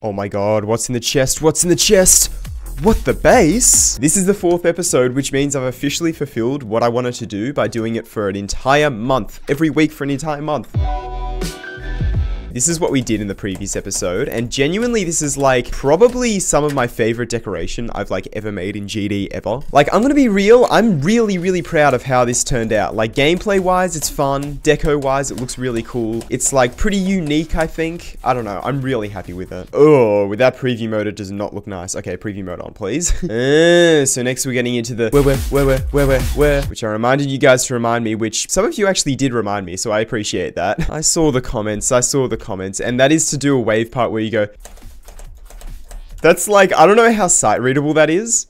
Oh my god, what's in the chest? What's in the chest? What the base? This is the 4th episode, which means I've officially fulfilled what I wanted to do by doing it for an entire month. Every week for an entire month. This is what we did in the previous episode, and genuinely this is like probably some of my favorite decoration I've like ever made in GD ever. Like, I'm gonna be real, I'm really proud of how this turned out. Like, gameplay wise it's fun, deco wise it looks really cool. It's like pretty unique, I think. I don't know, I'm really happy with it. Oh, with that preview mode it does not look nice. Okay, preview mode on please. So next we're getting into the where, which I reminded you guys to remind me, which some of you actually did remind me, so I appreciate that. I saw the comments, and that is to do a wave part where you go. That's like, I don't know how sight readable that is.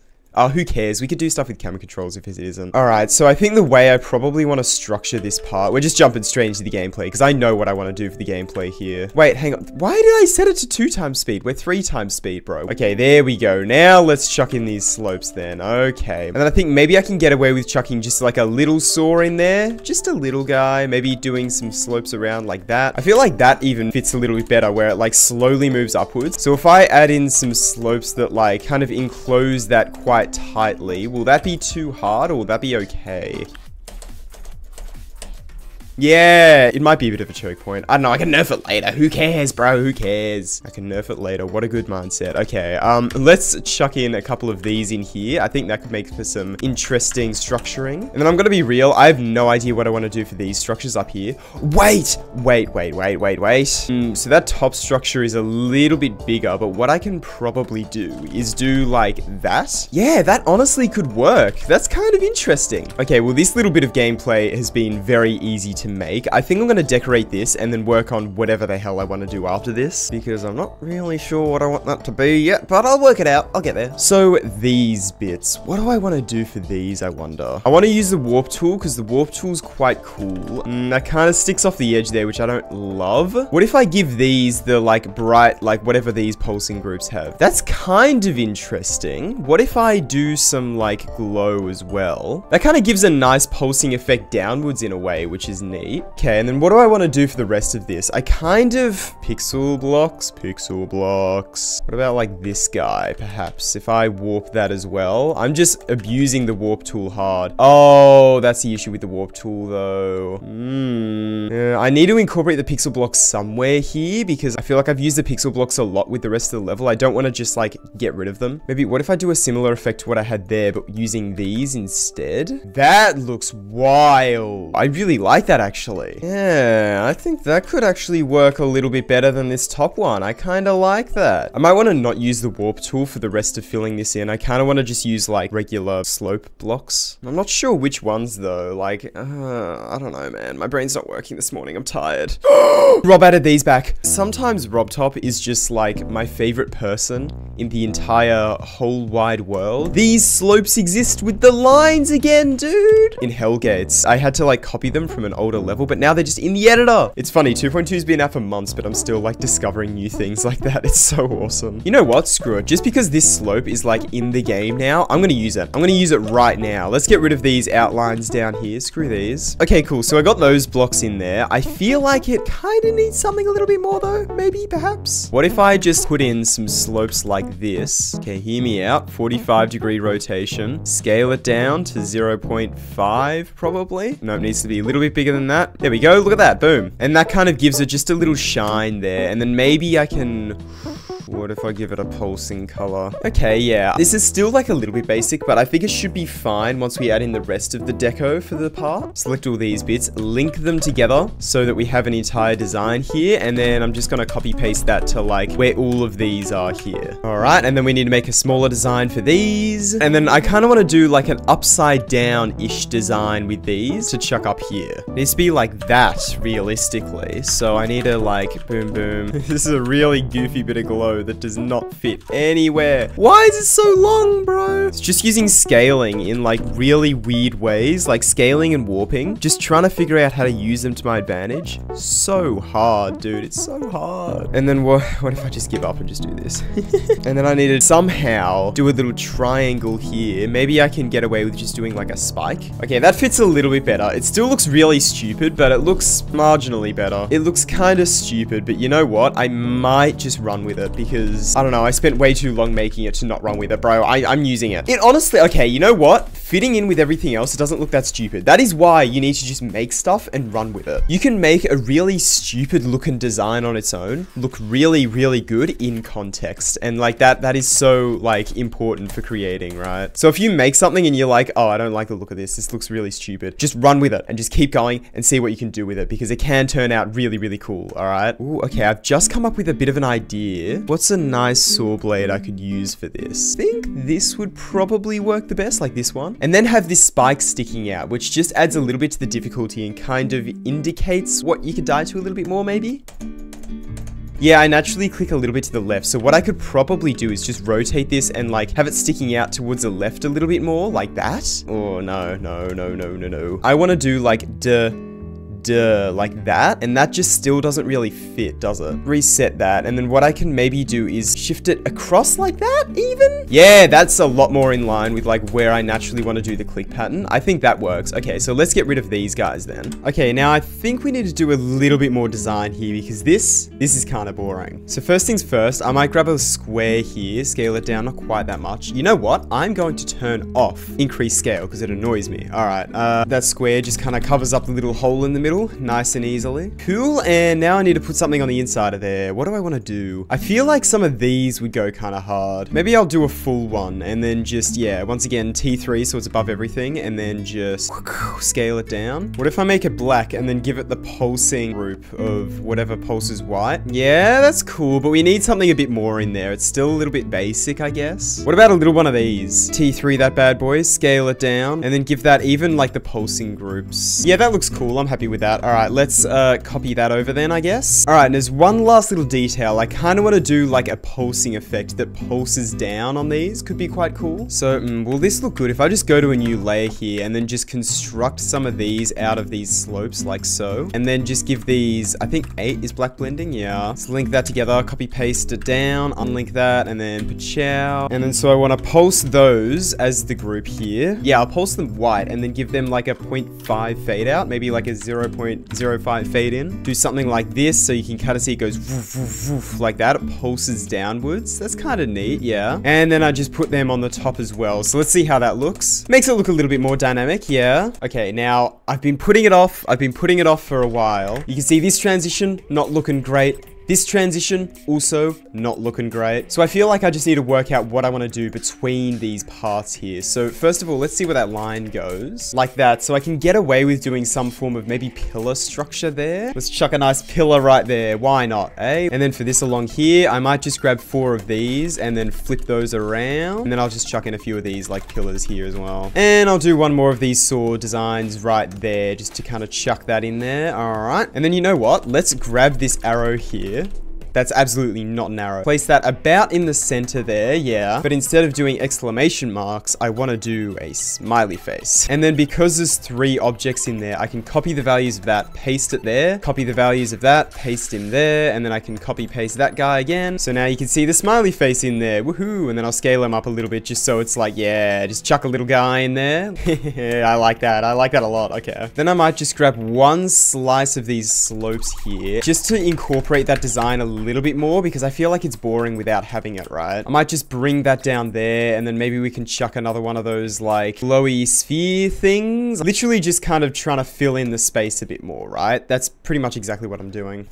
Who cares? We could do stuff with camera controls if it isn't. Alright, so I think the way I probably want to structure this part, we're just jumping straight into the gameplay, because I know what I want to do for the gameplay here. Wait, hang on. Why did I set it to 2x speed? We're 3x speed, bro. Okay, there we go. Now let's chuck in these slopes then. Okay. And then I think maybe I can get away with chucking just like a little saw in there. Just a little guy. Maybe doing some slopes around like that. I feel like that even fits a little bit better, where it like slowly moves upwards. So if I add in some slopes that like kind of enclose that quite tightly. Will that be too hard, or will that be okay? Yeah, it might be a bit of a choke point. I don't know, I can nerf it later. Who cares, bro? Who cares? I can nerf it later. What a good mindset. Okay, let's chuck in a couple of these in here. I think that could make for some interesting structuring. And then I'm gonna be real, I have no idea what I want to do for these structures up here. Wait. So that top structure is a little bit bigger, but what I can probably do is do like that. Yeah, that honestly could work. That's kind of interesting. Okay, well, this little bit of gameplay has been very easy to make. I think I'm going to decorate this and then work on whatever the hell I want to do after this, because I'm not really sure what I want that to be yet, but I'll work it out. I'll get there. So these bits, what do I want to do for these, I wonder? I want to use the warp tool, because the warp tool's quite cool. That kind of sticks off the edge there, which I don't love. What if I give these the like bright, like whatever these pulsing groups have? That's kind of interesting. What if I do some like glow as well? That kind of gives a nice pulsing effect downwards in a way, which is neat. Okay, and then what do I want to do for the rest of this? I kind of... Pixel blocks. What about like this guy, perhaps? If I warp that as well. I'm just abusing the warp tool hard. Oh, that's the issue with the warp tool though. I need to incorporate the pixel blocks somewhere here, because I feel like I've used the pixel blocks a lot with the rest of the level. I don't want to just like get rid of them. Maybe what if I do a similar effect to what I had there, but using these instead? That looks wild. I really like that actually. Yeah, I think that could actually work a little bit better than this top one. I kind of like that. I might want to not use the warp tool for the rest of filling this in. I kind of want to just use like regular slope blocks. I'm not sure which ones though. Like, I don't know, man. My brain's not working this morning. I'm tired. Rob added these back. Sometimes Robtop is just like my favorite person in the entire whole wide world. These slopes exist with the lines again, dude. In Hellgates, I had to like copy them from an older level, but now they're just in the editor. It's funny, 2.2 has been out for months, but I'm still like discovering new things like that. It's so awesome. You know what? Screw it. Just because this slope is like in the game now, I'm gonna use it. I'm gonna use it right now. Let's get rid of these outlines down here. Screw these. Okay, cool. So I got those blocks in there. I feel like it kind of needs something a little bit more though. Maybe, perhaps. What if I just put in some slopes like this? Okay, hear me out. 45-degree rotation. Scale it down to 0.5 probably. No, it needs to be a little bit bigger than that. There we go. Look at that. Boom. And that kind of gives it just a little shine there. And then maybe I can... What if I give it a pulsing color? Okay, yeah. This is still like a little bit basic, but I think it should be fine once we add in the rest of the deco for the part. Select all these bits, link them together so that we have an entire design here. And then I'm just gonna copy paste that to like where all of these are here. All right, and then we need to make a smaller design for these. And then I kind of want to do like an upside down-ish design with these to chuck up here. It needs to be like that realistically. So I need to like, boom, boom. This is a really goofy bit of glow that does not fit anywhere. Why is it so long, bro? It's just using scaling in like really weird ways, like scaling and warping. Just trying to figure out how to use them to my advantage. So hard, dude. It's so hard. And then what if I just give up and just do this? And then I need to somehow do a little triangle here. Maybe I can get away with just doing like a spike. Okay, that fits a little bit better. It still looks really stupid, but it looks marginally better. It looks kind of stupid, but you know what? I might just run with it, because because, I don't know, I spent way too long making it to not run with it, bro. I'm using it. It honestly, okay, you know what? Fitting in with everything else, it doesn't look that stupid. That is why you need to just make stuff and run with it. You can make a really stupid looking design on its own look really, really good in context. And like that is so like important for creating, right? So if you make something and you're like, oh, I don't like the look of this, this looks really stupid, just run with it and just keep going and see what you can do with it, because it can turn out really, really cool. All right. Ooh, okay. I've just come up with a bit of an idea. What's a nice saw blade I could use for this? I think this would probably work the best, like this one. And then have this spike sticking out, which just adds a little bit to the difficulty and kind of indicates what you could die to a little bit more, maybe. Yeah, I naturally click a little bit to the left. So what I could probably do is just rotate this and like have it sticking out towards the left a little bit more, like that. Oh, no, no, no, no, no, no. I want to do like like that, and that just still doesn't really fit, does it? Reset that, and then what I can maybe do is shift it across like that, even? Yeah, that's a lot more in line with like where I naturally want to do the click pattern. I think that works. Okay, so let's get rid of these guys then. Okay, now I think we need to do a little bit more design here, because this is kind of boring. So first things first, I might grab a square here, scale it down, not quite that much. You know what? I'm going to turn off increase scale because it annoys me. All right, that square just kind of covers up the little hole in the middle. Nice and easily. Cool, and now I need to put something on the inside of there. What do I want to do? I feel like some of these would go kind of hard. Maybe I'll do a full one, and then just, yeah, once again, T3, so it's above everything, and then just scale it down. What if I make it black, and then give it the pulsing group of whatever pulses white? Yeah, that's cool, but we need something a bit more in there. It's still a little bit basic, I guess. What about a little one of these? T3 that bad boy, scale it down, and then give that even, like, the pulsing groups. Yeah, that looks cool. I'm happy with that. All right, let's copy that over then, I guess. All right, and there's one last little detail. I kind of want to do like a pulsing effect that pulses down on these. Could be quite cool. So will this look good if I just go to a new layer here and then just construct some of these out of these slopes like so, and then just give these, I think 8 is black blending. Yeah, let's link that together, copy paste it down, unlink that, and then pachow. And then so I want to pulse those as the group here. Yeah, I'll pulse them white and then give them like a 0.5 fade out, maybe like a 0.05 fade in. Do something like this so you can kind of see it goes woof, woof, woof, like that. It pulses downwards. That's kind of neat, yeah. And then I just put them on the top as well. So let's see how that looks. Makes it look a little bit more dynamic, yeah. Okay, now I've been putting it off. I've been putting it off for a while. You can see this transition not looking great. This transition, also not looking great. So I feel like I just need to work out what I want to do between these parts here. So first of all, let's see where that line goes. Like that. So I can get away with doing some form of maybe pillar structure there. Let's chuck a nice pillar right there. Why not, eh? And then for this along here, I might just grab 4 of these and then flip those around. And then I'll just chuck in a few of these like pillars here as well. And I'll do one more of these saw designs right there just to kind of chuck that in there. All right. And then you know what? Let's grab this arrow here. That's absolutely not narrow. Place that about in the center there, yeah. But instead of doing exclamation marks, I want to do a smiley face. And then because there's 3 objects in there, I can copy the values of that, paste it there. Copy the values of that, paste him there. And then I can copy paste that guy again. So now you can see the smiley face in there. Woohoo! And then I'll scale him up a little bit just so it's like, yeah, just chuck a little guy in there. I like that. I like that a lot. Okay. Then I might just grab one slice of these slopes here just to incorporate that design a little bit more, because I feel like it's boring without having it, right? I might just bring that down there, and then maybe we can chuck another one of those like glowy sphere things. Literally just kind of trying to fill in the space a bit more, right? That's pretty much exactly what I'm doing.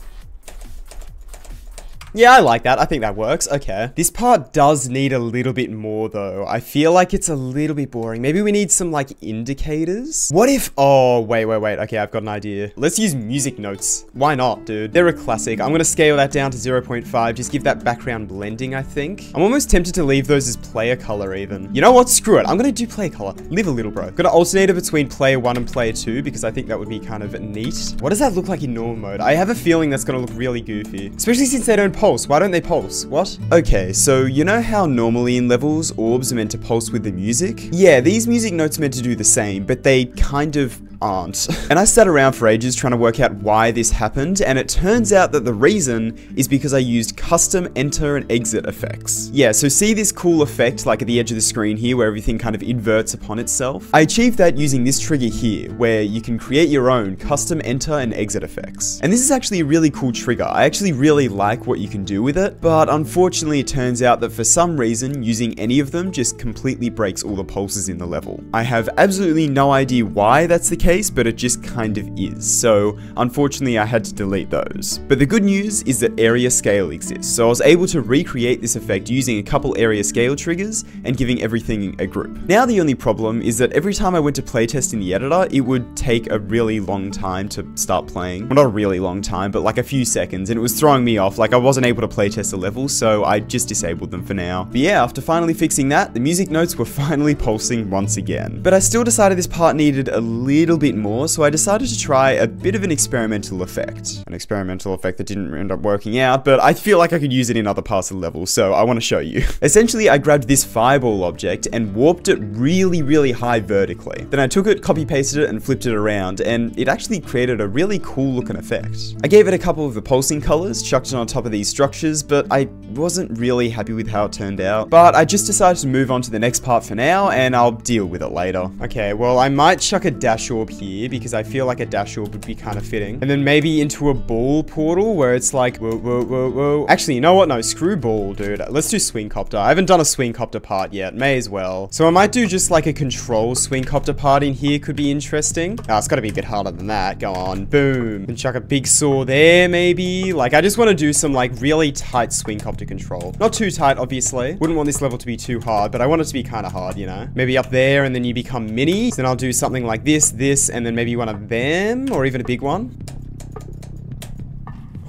Yeah, I like that. I think that works. Okay. This part does need a little bit more though. I feel like it's a little bit boring. Maybe we need some like indicators. What if, oh, wait. Okay, I've got an idea. Let's use music notes. Why not, dude? They're a classic. I'm going to scale that down to 0.5. Just give that background blending, I think. I'm almost tempted to leave those as player color even. You know what? Screw it. I'm going to do player color. Live a little, bro. Got to alternate it between player 1 and player 2 because I think that would be kind of neat. What does that look like in normal mode? I have a feeling that's going to look really goofy, especially since they don't pulse. Why don't they pulse? What? Okay, so you know how normally in levels, orbs are meant to pulse with the music? Yeah, these music notes are meant to do the same, but they kind of aren't. And I sat around for ages trying to work out why this happened, and it turns out that the reason is because I used custom enter and exit effects. Yeah, so see this cool effect like at the edge of the screen here where everything kind of inverts upon itself? I achieved that using this trigger here where you can create your own custom enter and exit effects. And this is actually a really cool trigger. I actually really like what you you can do with it, but unfortunately it turns out that for some reason using any of them just completely breaks all the pulses in the level. I have absolutely no idea why that's the case, but it just kind of is, so unfortunately I had to delete those. But the good news is that area scale exists, so I was able to recreate this effect using a couple area scale triggers and giving everything a group. Now the only problem is that every time I went to playtest in the editor, it would take a really long time to start playing. Well, not a really long time, but like a few seconds, and it was throwing me off, like I wasn't able to playtest the level, so I just disabled them for now. But yeah, after finally fixing that, the music notes were finally pulsing once again. But I still decided this part needed a little bit more, so I decided to try a bit of an experimental effect. An experimental effect that didn't end up working out, but I feel like I could use it in other parts of the level, so I want to show you. Essentially, I grabbed this fireball object and warped it really, really high vertically. Then I took it, copy-pasted it, and flipped it around, and it actually created a really cool looking effect. I gave it a couple of the pulsing colors, chucked it on top of these structures, but I wasn't really happy with how it turned out. But I just decided to move on to the next part for now, and I'll deal with it later. Okay, well, I might chuck a dash orb here, because I feel like a dash orb would be kind of fitting. And then maybe into a ball portal, where it's like, whoa, whoa, whoa, whoa. Actually, you know what? No, screw ball, dude. Let's do swing copter. I haven't done a swing copter part yet. May as well. So I might do just like a control swing copter part in here. Could be interesting. Ah, it's gotta be a bit harder than that. Go on. Boom. And chuck a big saw there, maybe. Like, I just want to do some, like, really tight swing copter control. Not too tight, obviously. Wouldn't want this level to be too hard, but I want it to be kind of hard, you know? Maybe up there, and then you become mini. So then I'll do something like this, this, and then maybe one of them, or even a big one.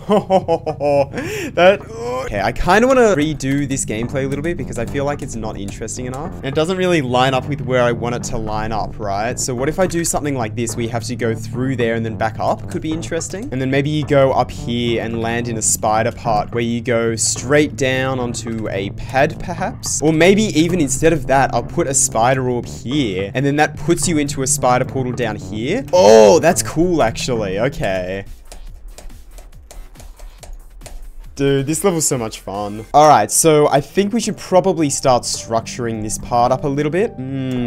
That... Okay, I kind of want to redo this gameplay a little bit because I feel like it's not interesting enough. And it doesn't really line up with where I want it to line up, right? So what if I do something like this? We have to go through there and then back up. Could be interesting. And then maybe you go up here and land in a spider part where you go straight down onto a pad, perhaps. Or maybe even instead of that, I'll put a spider orb here. And then that puts you into a spider portal down here. Oh, that's cool, actually. Okay. Dude, this level's so much fun. All right, so I think we should probably start structuring this part up a little bit.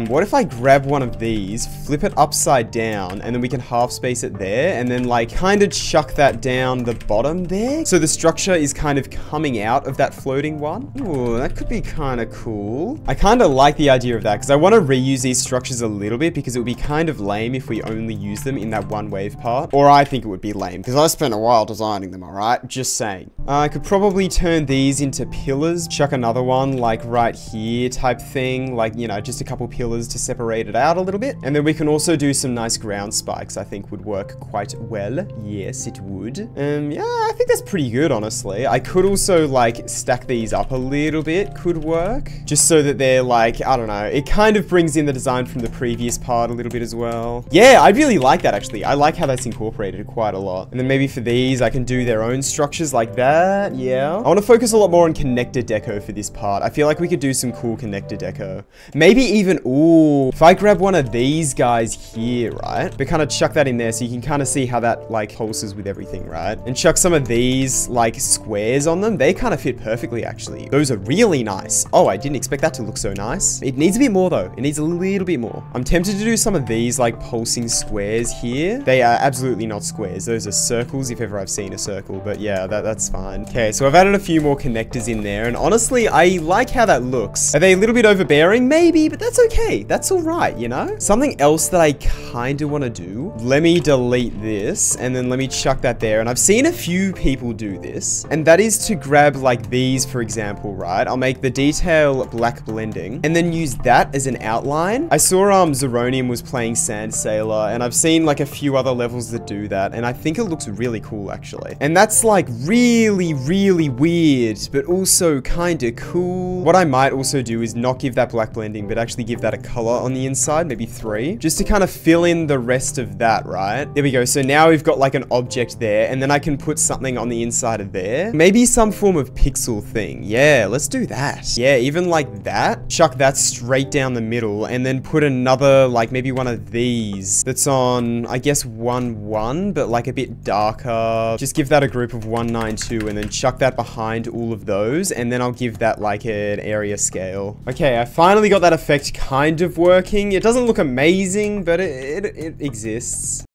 What if I grab one of these, flip it upside down, and then we can half space it there, and then like kind of chuck that down the bottom there? So the structure is kind of coming out of that floating one. Ooh, that could be kind of cool. I kind of like the idea of that because I want to reuse these structures a little bit because it would be kind of lame if we only use them in that one wave part. Or I think it would be lame because I spent a while designing them, all right? Just saying. I could probably turn these into pillars, chuck another one like right here type thing, like, you know, just a couple pillars to separate it out a little bit. And then we can also do some nice ground spikes, I think would work quite well. Yes, it would. Yeah, I think that's pretty good, honestly. I could also like stack these up a little bit, could work. Just so that they're like, I don't know, it kind of brings in the design from the previous part a little bit as well. Yeah, I really like that actually. I like how that's incorporated quite a lot. And then maybe for these, I can do their own structures like that. Yeah. I want to focus a lot more on connector deco for this part. I feel like we could do some cool connector deco. Maybe even, ooh, if I grab one of these guys here, right? But kind of chuck that in there so you can kind of see how that like pulses with everything, right? And chuck some of these like squares on them. They kind of fit perfectly, actually. Those are really nice. Oh, I didn't expect that to look so nice. It needs a bit more though. It needs a little bit more. I'm tempted to do some of these like pulsing squares here. They are absolutely not squares. Those are circles if ever I've seen a circle, but yeah, that's fine. Okay, so I've added a few more connectors in there, and honestly, I like how that looks. Are they a little bit overbearing? Maybe, but that's okay. That's all right, you know? Something else that I kind of want to do, let me delete this, and then let me chuck that there, and I've seen a few people do this, and that is to grab, like, these, for example, right? I'll make the detail black blending, and then use that as an outline. I saw Zeronium was playing Sand Sailor, and I've seen, like, a few other levels that do that, and I think it looks really cool, actually. And that's, like, really weird, but also kind of cool. What I might also do is not give that black blending, but actually give that a color on the inside, maybe 3, just to kind of fill in the rest of that, right? There we go. So now we've got like an object there, and then I can put something on the inside of there. Maybe some form of pixel thing. Yeah, let's do that. Yeah, even like that. Chuck that straight down the middle, and then put another, like maybe one of these that's on, I guess, 1, 1, but like a bit darker. Just give that a group of 1, 9, 2, and then chuck that behind all of those, and then I'll give that like an area scale. Okay, I finally got that effect kind of working. It doesn't look amazing, but it exists.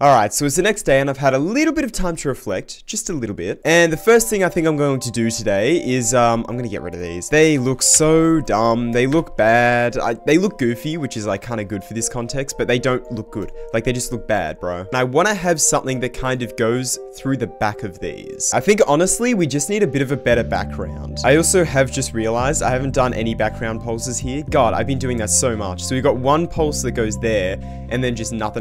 Alright, so it's the next day and I've had a little bit of time to reflect, just a little bit. And the first thing I think I'm going to do today is, I'm going to get rid of these. They look so dumb, they look bad, they look goofy, which is like kind of good for this context, but they don't look good. Like, they just look bad, bro. And I want to have something that kind of goes through the back of these. I think, honestly, we just need a bit of a better background. I also have just realized I haven't done any background pulses here. God, I've been doing that so much. So we've got one pulse that goes there, and then just nothing.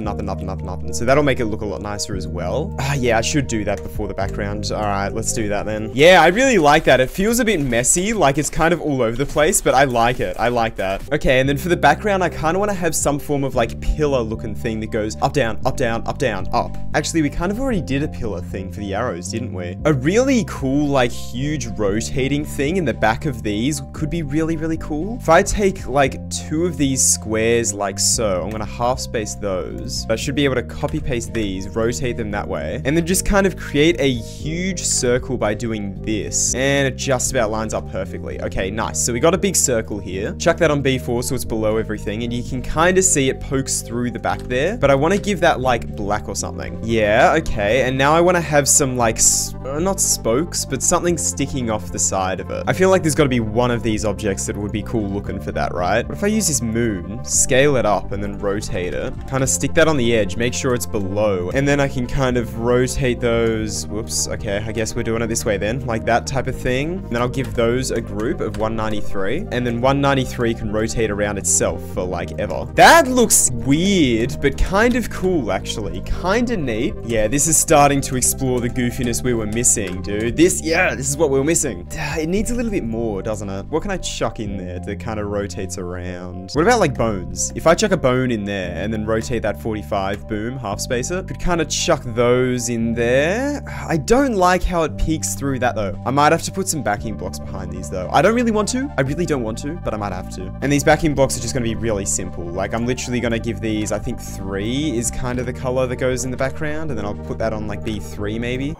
So that'll make it look a lot nicer as well. Yeah, I should do that before the background. All right, let's do that then. Yeah, I really like that. It feels a bit messy, like it's kind of all over the place, but I like it. I like that. Okay, and then for the background, I kind of want to have some form of like pillar looking thing that goes up, down, up, down, up, down, up. Actually, we kind of already did a pillar thing for the arrows, didn't we? A really cool, like huge rotating thing in the back of these could be really, really cool. If I take like two of these squares like so, I'm going to half space those. I should be able to copy paste these, rotate them that way, and then just kind of create a huge circle by doing this, and it just about lines up perfectly. Okay, nice. So we got a big circle here. Chuck that on B4 so it's below everything, and you can kind of see it pokes through the back there, but I want to give that like black or something. Yeah, okay, and now I want to have some like, not spokes, but something sticking off the side of it. I feel like there's got to be one of these objects that would be cool looking for that, right? What if I use this moon, scale it up, and then rotate it, kind of stick that on the edge, make sure it's below low, and then I can kind of rotate those. Whoops. Okay, I guess we're doing it this way then, like that type of thing. And then I'll give those a group of 193, and then 193 can rotate around itself for like ever. That looks weird, but kind of cool actually. Kind of neat. Yeah, this is starting to explore the goofiness we were missing, dude. This is what we were missing. It needs a little bit more, doesn't it? What can I chuck in there that kind of rotates around? What about like bones? If I chuck a bone in there and then rotate that 45, boom, half space. Could kind of chuck those in there. I don't like how it peeks through that though. I might have to put some backing blocks behind these though. I don't really want to. I really don't want to, but I might have to. And these backing blocks are just going to be really simple. Like, I'm literally going to give these, I think 3 is kind of the color that goes in the background. And then I'll put that on like B3 maybe.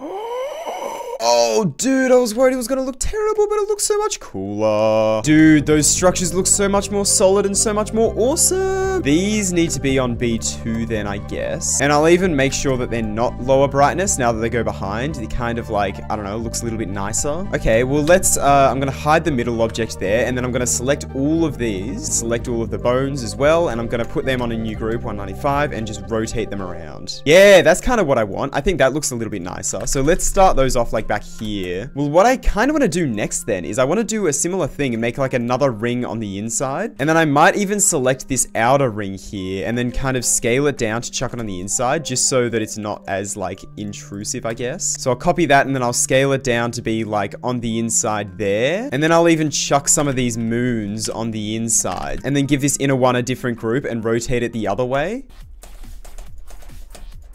Oh, dude, I was worried it was going to look terrible, but it looks so much cooler. Dude, those structures look so much more solid and so much more awesome. These need to be on B2 then, I guess. And I'll even make sure that they're not lower brightness now that they go behind. They kind of like, I don't know, looks a little bit nicer. Okay, well, let's, I'm going to hide the middle object there, and then I'm going to select all of these, select all of the bones as well, and I'm going to put them on a new group, 195, and just rotate them around. Yeah, that's kind of what I want. I think that looks a little bit nicer. So let's start those off like back here. Well, what I kind of want to do next then is I want to do a similar thing and make like another ring on the inside. And then I might even select this outer ring here and then kind of scale it down to chuck it on the inside just so that it's not as like intrusive, I guess. So I'll copy that and then I'll scale it down to be like on the inside there. And then I'll even chuck some of these moons on the inside and then give this inner one a different group and rotate it the other way.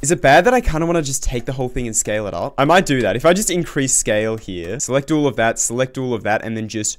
Is it bad that I kind of want to just take the whole thing and scale it up? I might do that. If I just increase scale here, select all of that, and then just...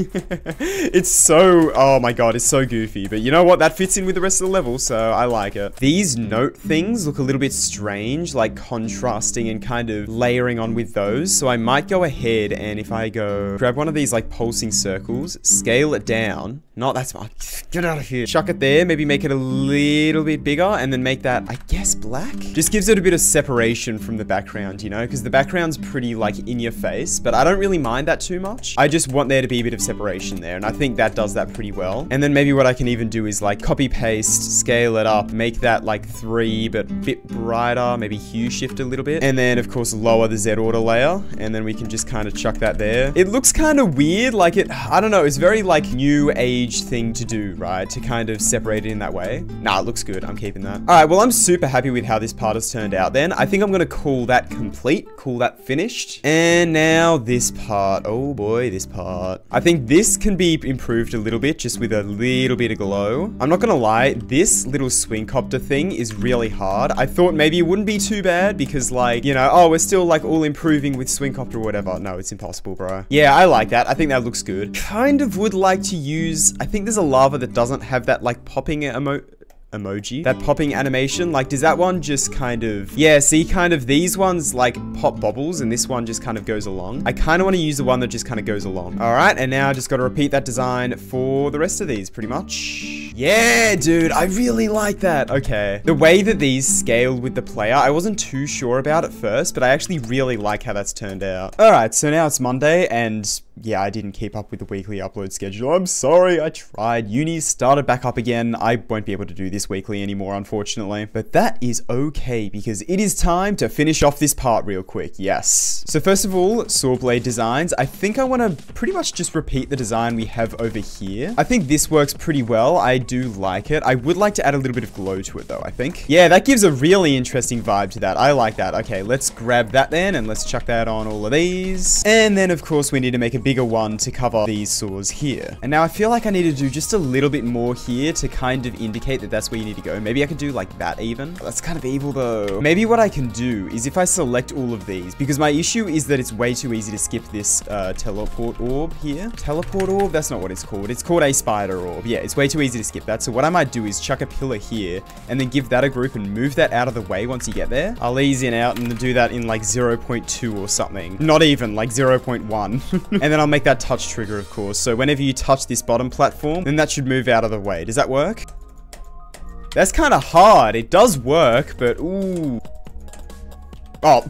It's so, oh my god, it's so goofy. But you know what? That fits in with the rest of the level, so I like it. These note things look a little bit strange, like contrasting and kind of layering on with those. So I might go ahead and if I go grab one of these like pulsing circles, scale it down. Not that smart. Get out of here. Chuck it there, maybe make it a little bit bigger and then make that, I guess, black. Just gives it a bit of separation from the background, you know, because the background's pretty like in your face, but I don't really mind that too much. I just want there to be a bit of separation there, and I think that does that pretty well. And then maybe what I can even do is like copy paste, scale it up, make that like 3 but a bit brighter, maybe hue shift a little bit, and then of course lower the Z order layer, and then we can just kind of chuck that there. It looks kind of weird, like it, I don't know, it's very like new age thing to do, right? To kind of separate it in that way. Nah, it looks good. I'm keeping that. All right, well, I'm super happy with how this part has turned out then. I think I'm gonna call that complete, call that finished. And now this part, oh boy, this part. I think this can be improved a little bit, just with a little bit of glow. I'm not gonna lie, this little swing copter thing is really hard. I thought maybe it wouldn't be too bad because like, you know, oh, we're still like all improving with swing copter or whatever. No, it's impossible, bro. Yeah, I like that. I think that looks good. Kind of would like to use, I think there's a lava that doesn't have that like popping emote. emoji. That popping animation, like, does that one just kind of, yeah, see, kind of these ones like pop bubbles and this one just kind of goes along. I kind of want to use the one that just kind of goes along. All right, and now I just got to repeat that design for the rest of these pretty much. Yeah, dude, I really like that. Okay, the way that these scale with the player, I wasn't too sure about at first, but I actually really like how that's turned out. All right, so now it's Monday and yeah, I didn't keep up with the weekly upload schedule. I'm sorry, I tried. Uni started back up again. I won't be able to do this weekly anymore, unfortunately. But that is okay, because it is time to finish off this part real quick, yes. So first of all, saw blade designs. I think I want to pretty much just repeat the design we have over here. I think this works pretty well. I do like it. I would like to add a little bit of glow to it though, I think. Yeah, that gives a really interesting vibe to that. I like that. Okay, let's grab that then, and let's chuck that on all of these. And then of course we need to make a bigger one to cover these saws here. And now I feel like I need to do just a little bit more here to kind of indicate that that's where you need to go. Maybe I could do like that even. Oh, that's kind of evil though. Maybe what I can do is if I select all of these, because my issue is that it's way too easy to skip this teleport orb here. Teleport orb? That's not what it's called. It's called a spider orb. Yeah, it's way too easy to skip that. So what I might do is chuck a pillar here and then give that a group and move that out of the way once you get there. I'll ease in out and do that in like 0.2 or something. Not even, like 0.1. And then I'll make that touch trigger, of course. So whenever you touch this bottom platform, then that should move out of the way. Does that work? That's kind of hard. It does work, but ooh. Oh,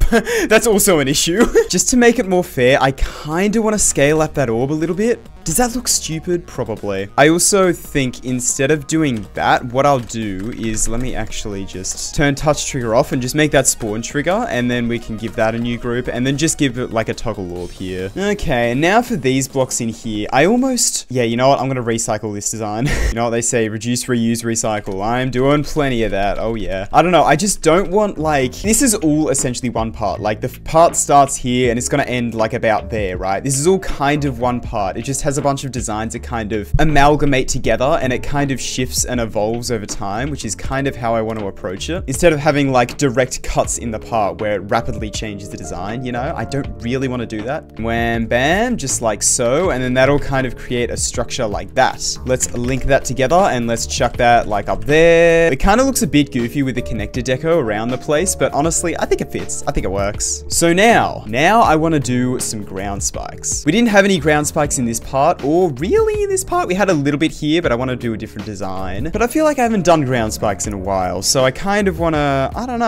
that's also an issue. Just to make it more fair, I kind of want to scale up that orb a little bit. Does that look stupid? Probably. I also think instead of doing that, what I'll do is let me actually just turn touch trigger off and just make that spawn trigger. And then we can give that a new group and then just give it like a toggle orb here. Okay, and now for these blocks in here, I almost, yeah, you know what? I'm going to recycle this design. You know what they say, reduce, reuse, recycle. I'm doing plenty of that. Oh yeah. I don't know. I just don't want like, this is all essentially one part. Like the part starts here and it's going to end like about there, right? This is all kind of one part. It just has a bunch of designs that kind of amalgamate together and it kind of shifts and evolves over time, which is kind of how I want to approach it. Instead of having like direct cuts in the part where it rapidly changes the design, you know, I don't really want to do that. Wham, bam, just like so. And then that'll kind of create a structure like that. Let's link that together and let's chuck that like up there. It kind of looks a bit goofy with the connector deco around the place, but honestly, I think it fits. I think it works. So now I want to do some ground spikes. We didn't have any ground spikes in this part. Or really in this part, we had a little bit here, but I want to do a different design. But I feel like I haven't done ground spikes in a while. So I kind of want to, I don't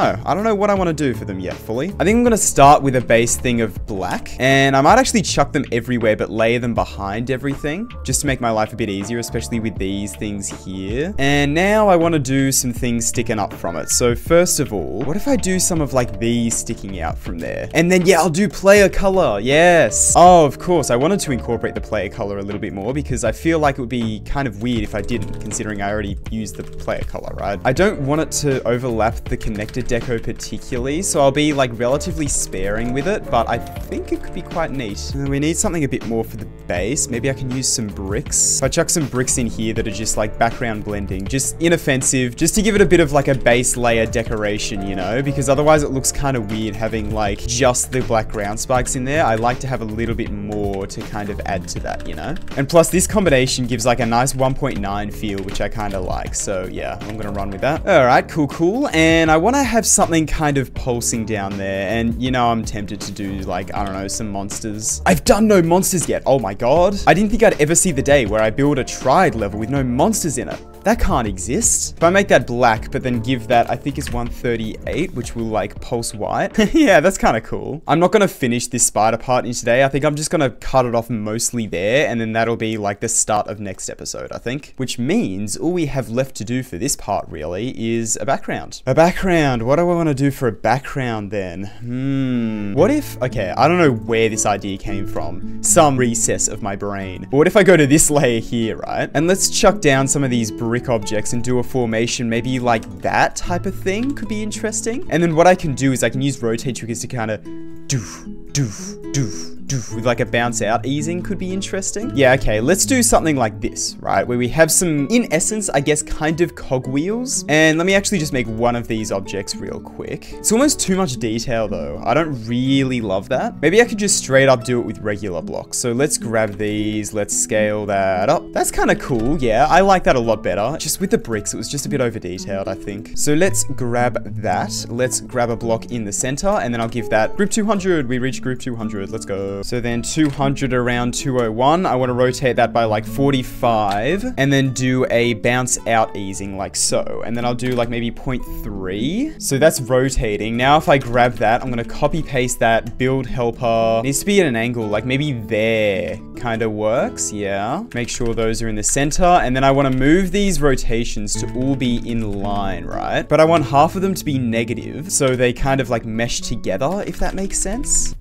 know what I want to do for them yet fully. I think I'm going to start with a base thing of black and I might actually chuck them everywhere, but layer them behind everything just to make my life a bit easier, especially with these things here. And now I want to do some things sticking up from it. So first of all, what if I do some of like these sticking out from there? And then yeah, I'll do player color. Yes. Oh, of course. I wanted to incorporate the player color a little bit more because I feel like it would be kind of weird if I didn't, considering I already used the player color, right? I don't want it to overlap the connector deco particularly, so I'll be like relatively sparing with it, but I think it could be quite neat. We need something a bit more for the base. Maybe I can use some bricks. If I chuck some bricks in here that are just like background blending, just inoffensive, just to give it a bit of like a base layer decoration, you know, because otherwise it looks kind of weird having like just the black ground spikes in there. I like to have a little bit more to kind of add to that, you know? And plus this combination gives like a nice 1.9 feel, which I kind of like. So yeah, I'm going to run with that. All right, cool, cool. And I want to have something kind of pulsing down there. And you know, I'm tempted to do like, I don't know, some monsters. I've done no monsters yet. Oh my God. I didn't think I'd ever see the day where I build a triad level with no monsters in it. That can't exist. If I make that black, but then give that, I think it's 138, which will like pulse white. Yeah, that's kind of cool. I'm not going to finish this spider part in today. I think I'm just going to cut it off mostly there. And then that'll be like the start of next episode, I think. Which means all we have left to do for this part really is a background. A background. What do I want to do for a background then? What if, okay, I don't know where this idea came from. Some recess of my brain. But what if I go to this layer here, right? And let's chuck down some of these brick objects and do a formation, maybe like that type of thing could be interesting. And then what I can do is I can use rotate triggers to kind of doof, doof, doof, with like a bounce out easing could be interesting. Yeah, okay, let's do something like this, right? Where we have some, in essence, I guess, kind of cogwheels. And let me actually just make one of these objects real quick. It's almost too much detail though. I don't really love that. Maybe I could just straight up do it with regular blocks. So let's grab these, let's scale that up. That's kind of cool, yeah. I like that a lot better. Just with the bricks, it was just a bit over detailed, I think. So let's grab that. Let's grab a block in the center and then I'll give that group 200. We reached group 200, let's go. So then 200 around 201. I want to rotate that by like 45 and then do a bounce out easing like so. And then I'll do like maybe 0.3. So that's rotating. Now, if I grab that, I'm going to copy paste that build helper. It needs to be at an angle, like maybe there kind of works. Yeah. Make sure those are in the center. And then I want to move these rotations to all be in line, right? But I want half of them to be negative. So they kind of like mesh together, if that makes sense.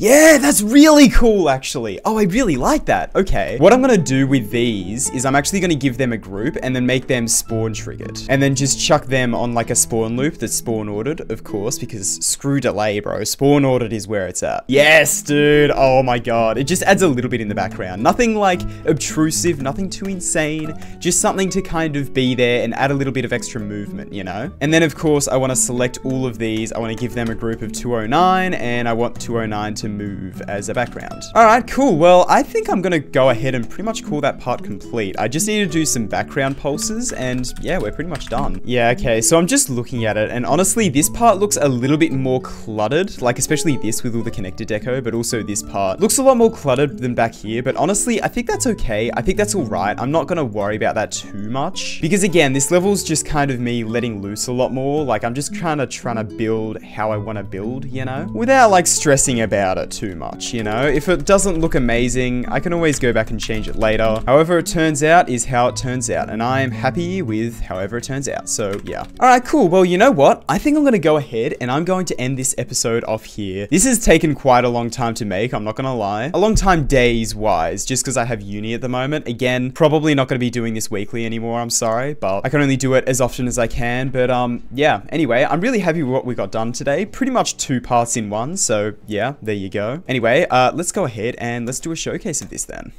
Yeah, that's really cool, actually. Oh, I really like that. Okay. What I'm going to do with these is I'm actually going to give them a group and then make them spawn triggered. And then just chuck them on like a spawn loop that's spawn ordered, of course, because screw delay, bro. Spawn ordered is where it's at. Yes, dude. Oh my God. It just adds a little bit in the background. Nothing like obtrusive, nothing too insane. Just something to kind of be there and add a little bit of extra movement, you know? And then of course, I want to select all of these. I want to give them a group of 209 and I want 209 to move as a background. All right, cool. Well, I think I'm gonna go ahead and pretty much call that part complete. I just need to do some background pulses and yeah, we're pretty much done. Yeah, okay. So I'm just looking at it and honestly, this part looks a little bit more cluttered, like especially this with all the connector deco, but also this part looks a lot more cluttered than back here. But honestly, I think that's okay. I think that's all right. I'm not gonna worry about that too much because again, this level's just kind of me letting loose a lot more. Like I'm just kind of trying to build how I want to build, you know, without like stressing about it too much, you know? If it doesn't look amazing, I can always go back and change it later. However it turns out is how it turns out, and I am happy with however it turns out, so yeah. All right, cool. Well, you know what? I think I'm gonna go ahead and I'm going to end this episode off here. This has taken quite a long time to make, I'm not gonna lie. A long time days-wise, just because I have uni at the moment. Again, probably not gonna be doing this weekly anymore, I'm sorry, but I can only do it as often as I can, but yeah. Anyway, I'm really happy with what we got done today. Pretty much two parts in one, so yeah, there you go. Anyway, let's go ahead and let's do a showcase of this then.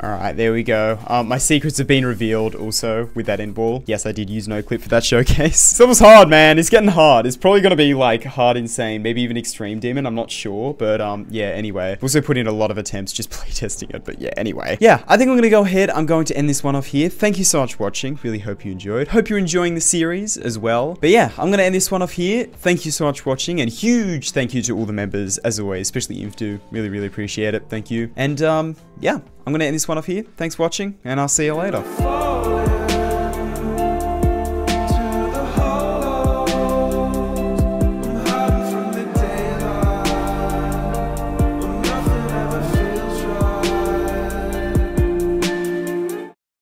All right, there we go. My secrets have been revealed also with that end wall. Yes, I did use noclip for that showcase. This level's hard, man. It's getting hard. It's probably going to be like hard, insane, maybe even extreme demon. I'm not sure, but yeah, anyway. Also put in a lot of attempts just playtesting it, but yeah, anyway. Yeah, I think I'm going to go ahead. I'm going to end this one off here. Thank you so much for watching. Really hope you enjoyed. Hope you're enjoying the series as well. But yeah, I'm going to end this one off here. Thank you so much for watching and huge thank you to all the members as always, especially Infdu. Really, really appreciate it. Thank you. And yeah. I'm going to end this one off here. Thanks for watching, and I'll see you later.